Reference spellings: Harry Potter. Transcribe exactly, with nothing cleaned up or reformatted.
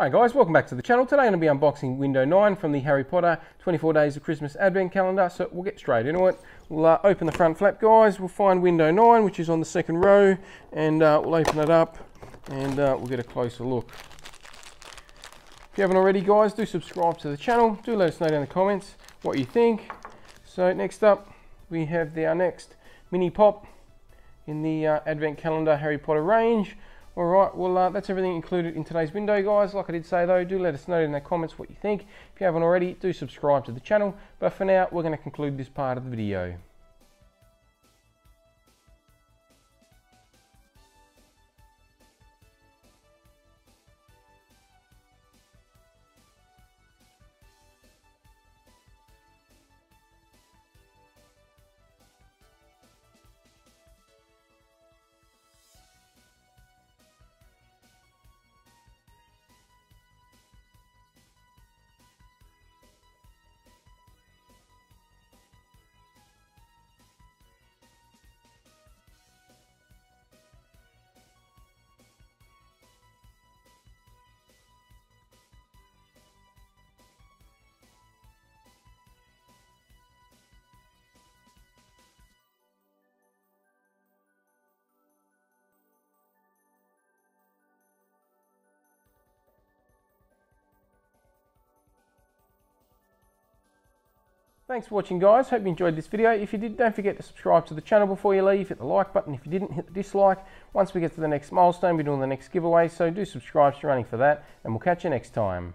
Hi guys, welcome back to the channel. Today I'm going to be unboxing window nine from the Harry Potter twenty-four days of Christmas advent calendar, so we'll get straight into it. We'll uh, open the front flap, guys. We'll find window nine, which is on the second row, and uh, we'll open it up and uh, we'll get a closer look. If you haven't already, guys, do subscribe to the channel. Do let us know down in the comments what you think. So next up, we have the, our next mini pop in the uh, advent calendar Harry Potter range. Alright, well uh, that's everything included in today's window, guys. Like I did say though, do let us know in the comments what you think. If you haven't already, do subscribe to the channel. But for now, we're going to conclude this part of the video. Thanks for watching, guys. Hope you enjoyed this video. If you did, don't forget to subscribe to the channel before you leave. Hit the like button. If you didn't, hit the dislike. Once we get to the next milestone, we're doing the next giveaway, so do subscribe if you're running for that, and we'll catch you next time.